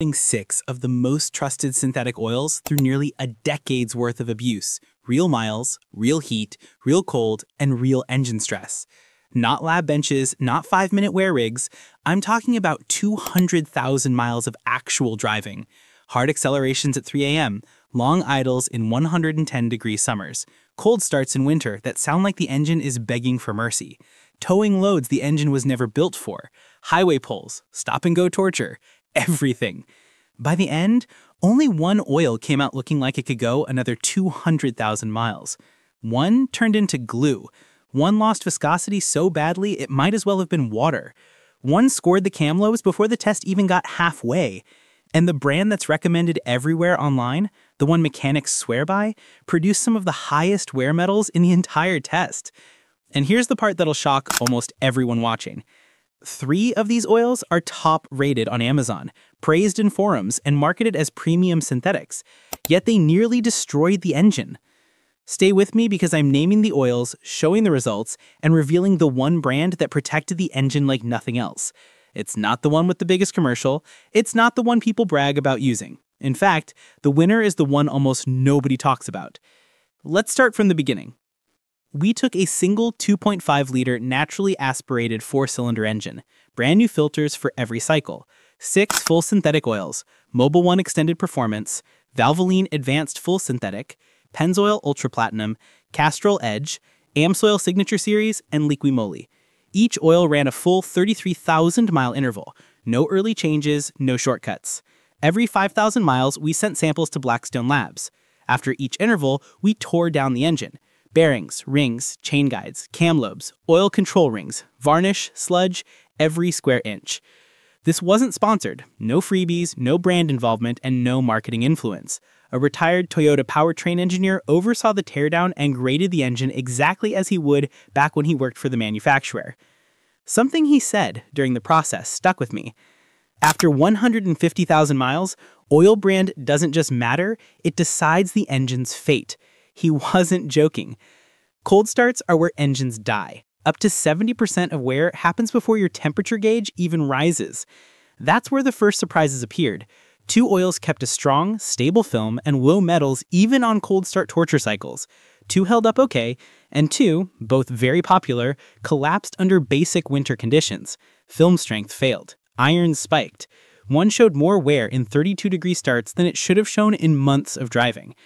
6 of the most trusted synthetic oils through nearly a decade's worth of abuse, real miles, real heat, real cold, and real engine stress. Not lab benches, not 5-minute wear rigs, I'm talking about 200,000 miles of actual driving. Hard accelerations at 3 a.m., long idles in 110-degree summers, cold starts in winter that sound like the engine is begging for mercy, towing loads the engine was never built for, highway pulls, stop-and-go torture, everything. By the end, only one oil came out looking like it could go another 200,000 miles. One turned into glue. One lost viscosity so badly it might as well have been water. One scored the cam lows before the test even got halfway. And the brand that's recommended everywhere online, the one mechanics swear by, produced some of the highest wear metals in the entire test. And here's the part that'll shock almost everyone watching. 3 of these oils are top-rated on Amazon, praised in forums, and marketed as premium synthetics, yet they nearly destroyed the engine. Stay with me because I'm naming the oils, showing the results, and revealing the one brand that protected the engine like nothing else. It's not the one with the biggest commercial. It's not the one people brag about using. In fact, the winner is the one almost nobody talks about. Let's start from the beginning. We took a single 2.5-liter naturally aspirated 4-cylinder engine, brand new filters for every cycle, 6 full synthetic oils, Mobil 1 Extended Performance, Valvoline Advanced Full Synthetic, Pennzoil Ultra Platinum, Castrol Edge, Amsoil Signature Series, and Liqui Moly. Each oil ran a full 33,000-mile interval. No early changes, no shortcuts. Every 5,000 miles, we sent samples to Blackstone Labs. After each interval, we tore down the engine. Bearings, rings, chain guides, cam lobes, oil control rings, varnish, sludge, every square inch. This wasn't sponsored. No freebies, no brand involvement, and no marketing influence. A retired Toyota powertrain engineer oversaw the teardown and graded the engine exactly as he would back when he worked for the manufacturer. Something he said during the process stuck with me. After 150,000 miles, oil brand doesn't just matter, it decides the engine's fate. He wasn't joking. Cold starts are where engines die. Up to 70% of wear happens before your temperature gauge even rises. That's where the first surprises appeared. 2 oils kept a strong, stable film and low metals even on cold start torture cycles. 2 held up okay, and 2, both very popular, collapsed under basic winter conditions. Film strength failed. Iron spiked. 1 showed more wear in 32-degree starts than it should have shown in months of driving.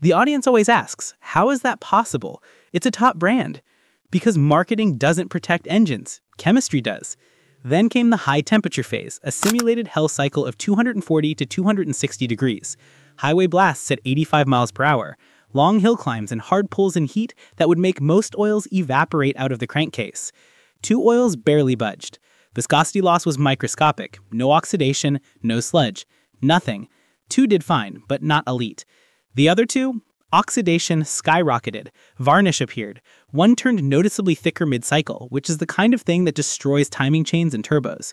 The audience always asks, how is that possible? It's a top brand. Because marketing doesn't protect engines. Chemistry does. Then came the high-temperature phase, a simulated hell cycle of 240 to 260 degrees, highway blasts at 85 miles per hour, long hill climbs and hard pulls in heat that would make most oils evaporate out of the crankcase. 2 oils barely budged. Viscosity loss was microscopic, no oxidation, no sludge, nothing. 2 did fine, but not elite. The other 2? Oxidation skyrocketed. Varnish appeared. 1 turned noticeably thicker mid-cycle, which is the kind of thing that destroys timing chains and turbos.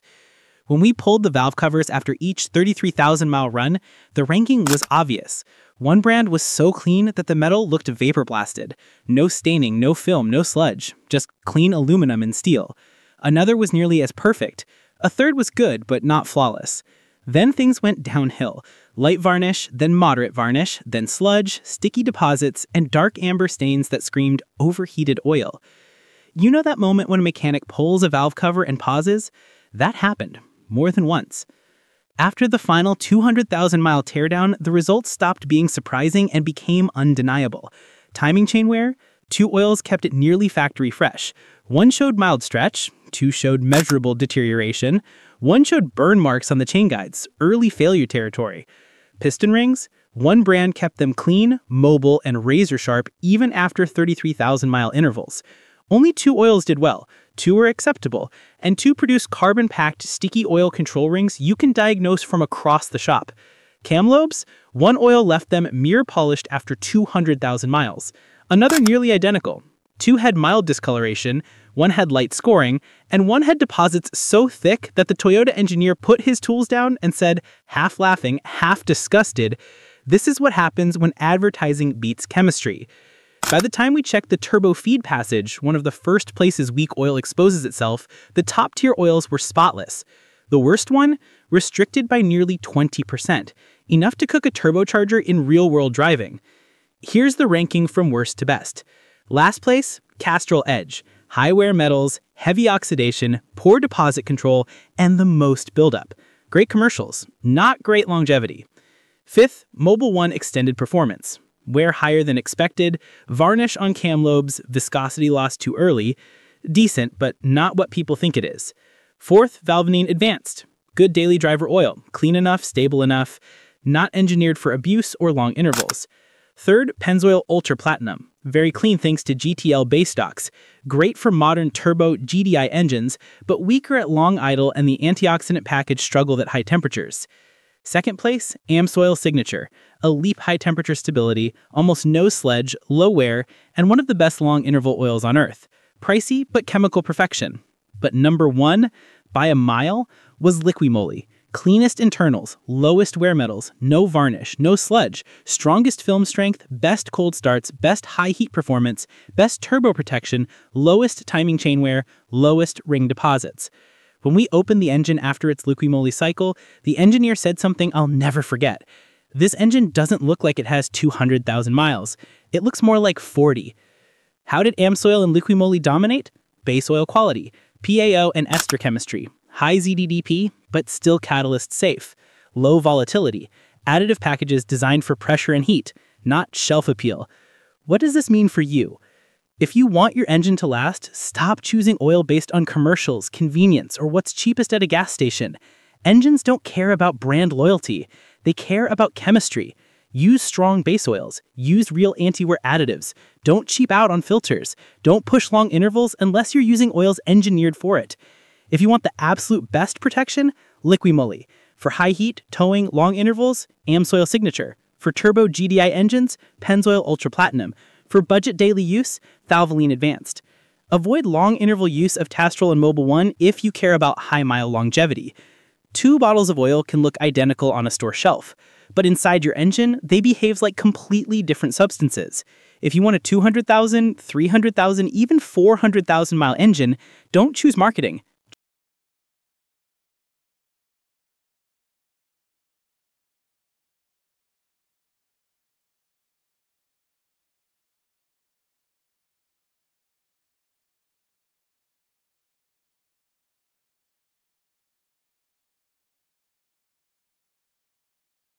When we pulled the valve covers after each 33,000-mile run, the ranking was obvious. One brand was so clean that the metal looked vapor-blasted. No staining, no film, no sludge. Just clean aluminum and steel. Another was nearly as perfect. A third was good, but not flawless. Then things went downhill. Light varnish, then moderate varnish, then sludge, sticky deposits, and dark amber stains that screamed overheated oil. You know that moment when a mechanic pulls a valve cover and pauses? That happened, more than once. After the final 200,000-mile teardown, the results stopped being surprising and became undeniable. Timing chain wear? 2 oils kept it nearly factory fresh. 1 showed mild stretch, 2 showed measurable deterioration, 1 showed burn marks on the chain guides, early failure territory. Piston rings? 1 brand kept them clean, mobile, and razor sharp even after 33,000-mile intervals. Only 2 oils did well, 2 were acceptable, and 2 produced carbon-packed, sticky oil control rings you can diagnose from across the shop. Cam lobes? 1 oil left them mirror polished after 200,000 miles. Another nearly identical. 2 had mild discoloration, 1 had light scoring, and 1 had deposits so thick that the Toyota engineer put his tools down and said, half laughing, half disgusted, "This is what happens when advertising beats chemistry." By the time we checked the turbo feed passage, one of the first places weak oil exposes itself, the top-tier oils were spotless. The worst one? Restricted by nearly 20%, enough to cook a turbocharger in real-world driving. Here's the ranking from worst to best. Last place, Castrol Edge. High wear metals, heavy oxidation, poor deposit control, and the most buildup. Great commercials, not great longevity. Fifth, Mobil 1 Extended Performance. Wear higher than expected, varnish on cam lobes, viscosity loss too early. Decent, but not what people think it is. Fourth, Valvoline Advanced. Good daily driver oil, clean enough, stable enough, not engineered for abuse or long intervals. Third, Pennzoil Ultra Platinum. Very clean thanks to GTL base stocks. Great for modern turbo GDI engines, but weaker at long idle and the antioxidant package struggled at high temperatures. Second place, Amsoil Signature. A leap high temperature stability, almost no sledge, low wear, and one of the best long interval oils on earth. Pricey, but chemical perfection. But number one, by a mile, was Liqui Moly. Cleanest internals, lowest wear metals, no varnish, no sludge, strongest film strength, best cold starts, best high heat performance, best turbo protection, lowest timing chain wear, lowest ring deposits. When we opened the engine after its Liqui Moly cycle, the engineer said something I'll never forget. This engine doesn't look like it has 200,000 miles. It looks more like 40. How did Amsoil and Liqui Moly dominate? Base oil quality, PAO and ester chemistry, high ZDDP, but still catalyst safe, low volatility, additive packages designed for pressure and heat, not shelf appeal. What does this mean for you? If you want your engine to last, stop choosing oil based on commercials, convenience, or what's cheapest at a gas station. Engines don't care about brand loyalty. They care about chemistry. Use strong base oils. Use real anti-wear additives. Don't cheap out on filters. Don't push long intervals unless you're using oils engineered for it. If you want the absolute best protection, Liqui Moly. For high heat, towing, long intervals, Amsoil Signature. For turbo GDI engines, Pennzoil Ultra Platinum. For budget daily use, Valvoline Advanced. Avoid long interval use of Castrol and Mobil 1 if you care about high mile longevity. Two bottles of oil can look identical on a store shelf, but inside your engine, they behave like completely different substances. If you want a 200,000, 300,000, even 400,000 mile engine, don't choose marketing.